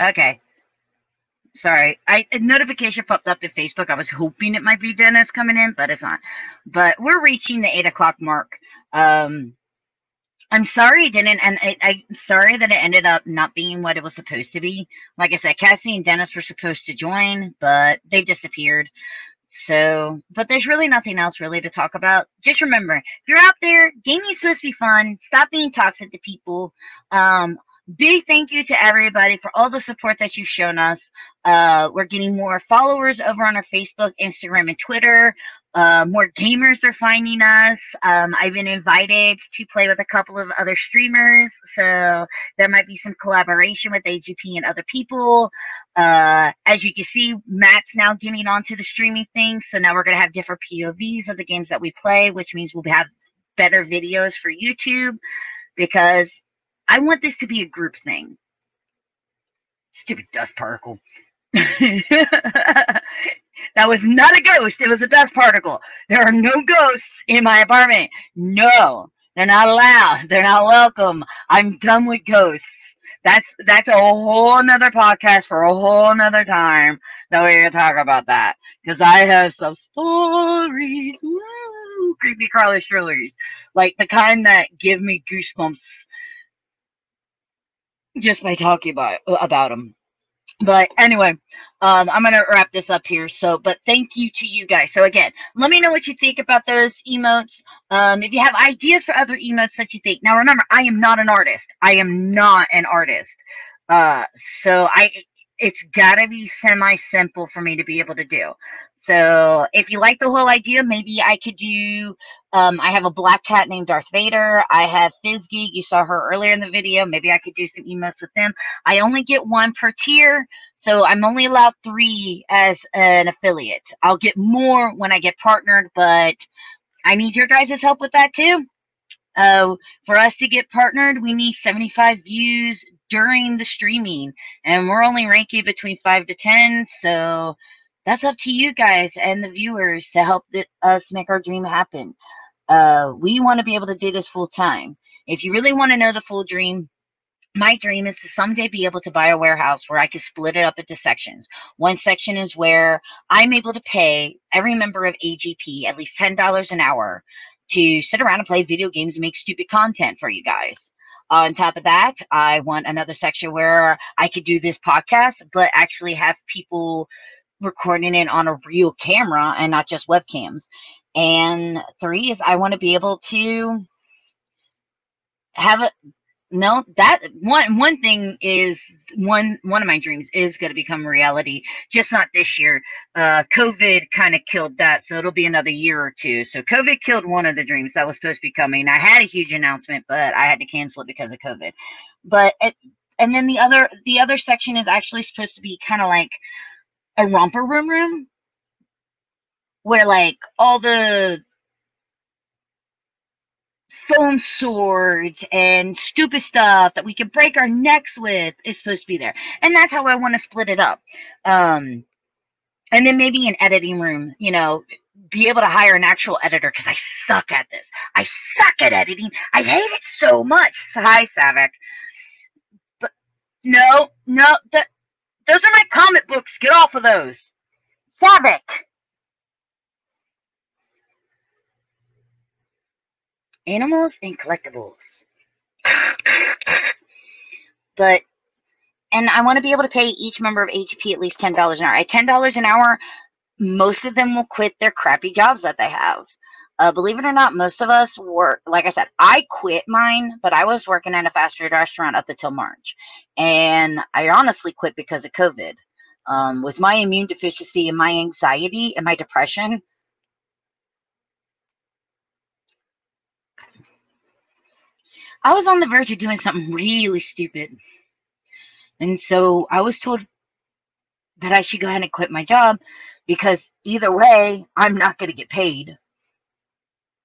Okay. Sorry. A notification popped up in Facebook. I was hoping it might be Dennis coming in, but it's not. But we're reaching the 8 o'clock mark. I'm sorry it didn't, and I'm sorry that it ended up not being what it was supposed to be. Like I said, Cassie and Dennis were supposed to join, but they disappeared. So, but there's really nothing else really to talk about. Just remember, if you're out there, gaming is supposed to be fun. Stop being toxic to people. Big thank you to everybody for all the support that you've shown us. We're getting more followers over on our Facebook, Instagram, and Twitter. More gamers are finding us. I've been invited to play with a couple of other streamers, so there might be some collaboration with AGP and other people. As you can see, Matt's now getting onto the streaming thing, so now we're going to have different POVs of the games that we play, which means we'll have better videos for YouTube, because I want this to be a group thing. Stupid dust particle. That was not a ghost. It was a dust particle. There are no ghosts in my apartment. No, they're not allowed. They're not welcome. I'm done with ghosts. That's a whole nother podcast for a whole nother time that we're gonna talk about that, because I have some stories. Woo, creepy crawly thrillers, like the kind that give me goosebumps just by talking about them. But anyway, I'm going to wrap this up here. So, but thank you to you guys. So again, let me know what you think about those emotes. If you have ideas for other emotes that you think. Now remember, I am not an artist. I am not an artist. It's got to be semi-simple for me to be able to do. So if you like the whole idea, maybe I could do, I have a black cat named Darth Vader. I have Fizzy. You saw her earlier in the video. Maybe I could do some emotes with them. I only get one per tier, so I'm only allowed 3 as an affiliate. I'll get more when I get partnered, but I need your guys' help with that too. For us to get partnered, we need 75 views during the streaming, and we're only ranking between 5 to 10, so that's up to you guys and the viewers to help us make our dream happen. We want to be able to do this full time. If you really want to know the full dream, my dream is to someday be able to buy a warehouse where I can split it up into sections. One section is where I'm able to pay every member of AGP at least $10 an hour to sit around and play video games and make stupid content for you guys. On top of that, I want another section where I could do this podcast, but actually have people recording it on a real camera and not just webcams. And 3 is I want to be able to have a, no, that one thing is, one of my dreams is going to become reality, just not this year. COVID kind of killed that, so it'll be another year or two. So COVID killed one of the dreams that was supposed to be coming. I had a huge announcement, but I had to cancel it because of COVID. But and then the other section is actually supposed to be kind of like a romper room where like all the foam swords and stupid stuff that we can break our necks with is supposed to be there. And that's how I want to split it up. And then maybe an editing room, you know, be able to hire an actual editor, because I suck at this. I suck at editing. I hate it so much. Hi, Savik. But no, those are my comic books. Get off of those. Savik. Animals and collectibles. But, and I want to be able to pay each member of AGP at least $10 an hour. At $10 an hour, most of them will quit their crappy jobs that they have. Believe it or not, most of us work, like I said, I quit mine, but I was working at a fast food restaurant up until March. And I honestly quit because of COVID. With my immune deficiency and my anxiety and my depression, I was on the verge of doing something really stupid. And so I was told that I should go ahead and quit my job because either way, I'm not going to get paid.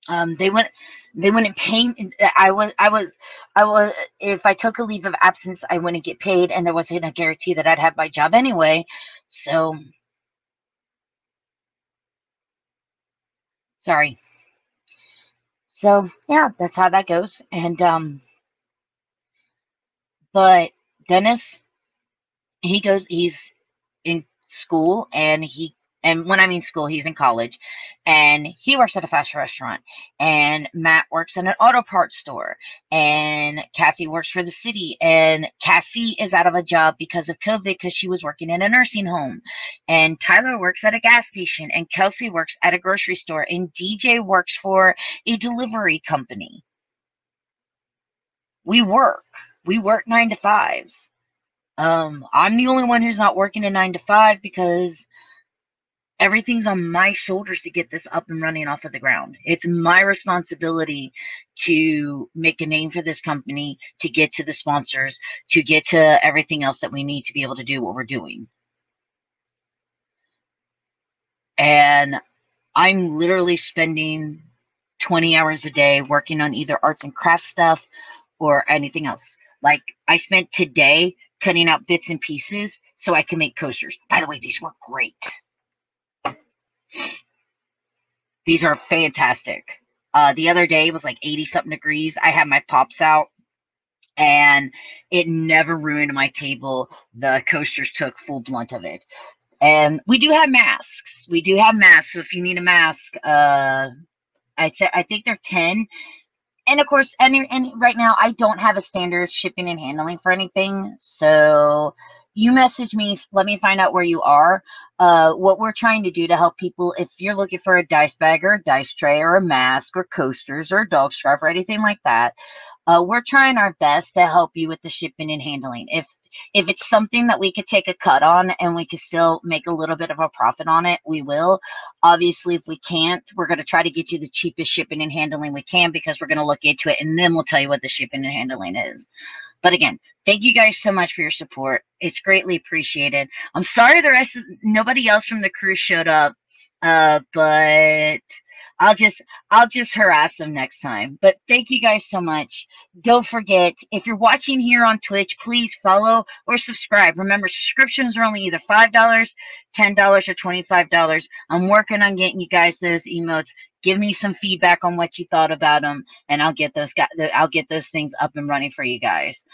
They wouldn't pay. I was, if I took a leave of absence, I wouldn't get paid, and there wasn't a guarantee that I'd have my job anyway. So, sorry. So yeah, that's how that goes. And, but Dennis, he goes, he's in school, and when I mean school, he's in college, and he works at a fast food restaurant, and Matt works in an auto parts store, and Kathy works for the city, and Cassie is out of a job because of COVID because she was working in a nursing home, and Tyler works at a gas station, and Kelsey works at a grocery store, and DJ works for a delivery company. We work 9 to 5s. I'm the only one who's not working a 9 to 5 because everything's on my shoulders to get this up and running off of the ground. It's my responsibility to make a name for this company, to get to the sponsors, to get to everything else that we need to be able to do what we're doing. And I'm literally spending 20 hours a day working on either arts and crafts stuff or anything else. Like, I spent today cutting out bits and pieces so I can make coasters. By the way, these were great. These are fantastic. The other day it was like 80-something degrees. I had my pops out, and it never ruined my table. The coasters took full brunt of it. And we do have masks. We do have masks. So if you need a mask, I think they're 10. And of course, and right now I don't have a standard shipping and handling for anything. So you message me. Let me find out where you are. What we're trying to do to help people, if you're looking for a dice bag or a dice tray or a mask or coasters or a dog scarf or anything like that, we're trying our best to help you with the shipping and handling. If it's something that we could take a cut on and we could still make a little bit of a profit on it, we will. Obviously, if we can't, we're going to try to get you the cheapest shipping and handling we can, because we're going to look into it, and then we'll tell you what the shipping and handling is. But again, thank you guys so much for your support. It's greatly appreciated. I'm sorry nobody else from the crew showed up, but I'll just harass them next time. But thank you guys so much. Don't forget, if you're watching here on Twitch, please follow or subscribe. Remember, subscriptions are only either $5, $10, or $25. I'm working on getting you guys those emotes. Give me some feedback on what you thought about them, and I'll get those things up and running for you guys.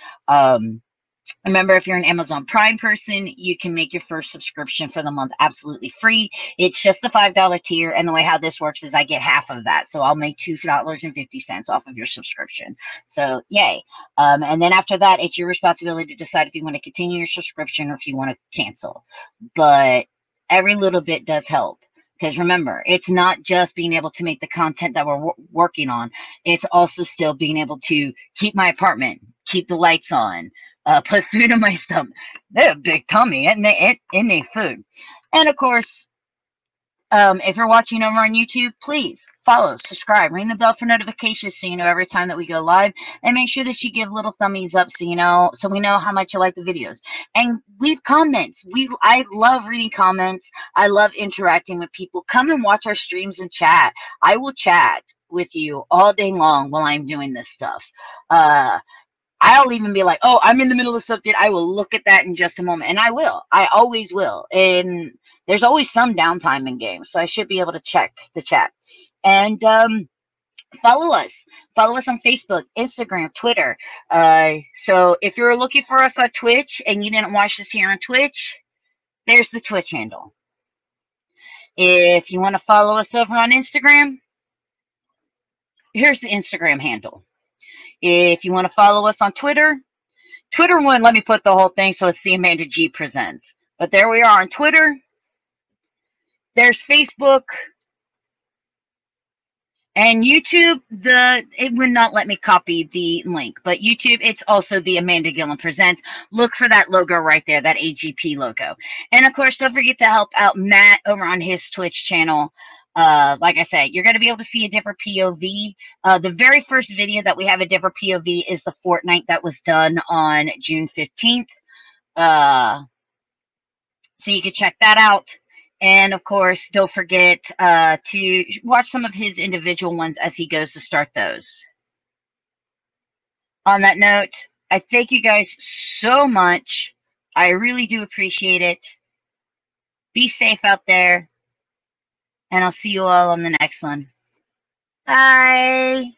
Remember, if you're an Amazon Prime person, you can make your first subscription for the month absolutely free. It's just the $5 tier, and the way how this works is I get half of that, so I'll make $2.50 off of your subscription. So, yay. And then after that, it's your responsibility to decide if you want to continue your subscription or if you want to cancel. But every little bit does help. Because remember, it's not just being able to make the content that we're working on. It's also still being able to keep my apartment, keep the lights on, put food in my stomach. They have a big tummy, and they food. And of course, if you're watching over on YouTube, please follow, subscribe, ring the bell for notifications so you know every time that we go live, and make sure that you give little thumbies up so you know, so we know how much you like the videos. And leave comments. I love reading comments. I love interacting with people. Come and watch our streams and chat. I will chat with you all day long while I'm doing this stuff. I'll even be like, oh, I'm in the middle of something. I will look at that in just a moment. And I will. I always will. And there's always some downtime in games, so I should be able to check the chat. And follow us. Follow us on Facebook, Instagram, Twitter. So if you're looking for us on Twitch and you didn't watch this here on Twitch, there's the Twitch handle. If you want to follow us over on Instagram, here's the Instagram handle. If you want to follow us on Twitter, Twitter wouldn't let me put the whole thing, so it's the Amanda G Presents. But there we are on Twitter. There's Facebook. And YouTube, it would not let me copy the link. But YouTube, it's also the Amanda Gilliam Presents. Look for that logo right there, that AGP logo. And, of course, don't forget to help out Matt over on his Twitch channel. Like I say, you're going to be able to see a different POV. The very first video that we have a different POV is the Fortnite that was done on June 15th. So you can check that out. And of course, don't forget to watch some of his individual ones as he goes to start those. On that note, I thank you guys so much. I really do appreciate it. Be safe out there. And I'll see you all on the next one. Bye.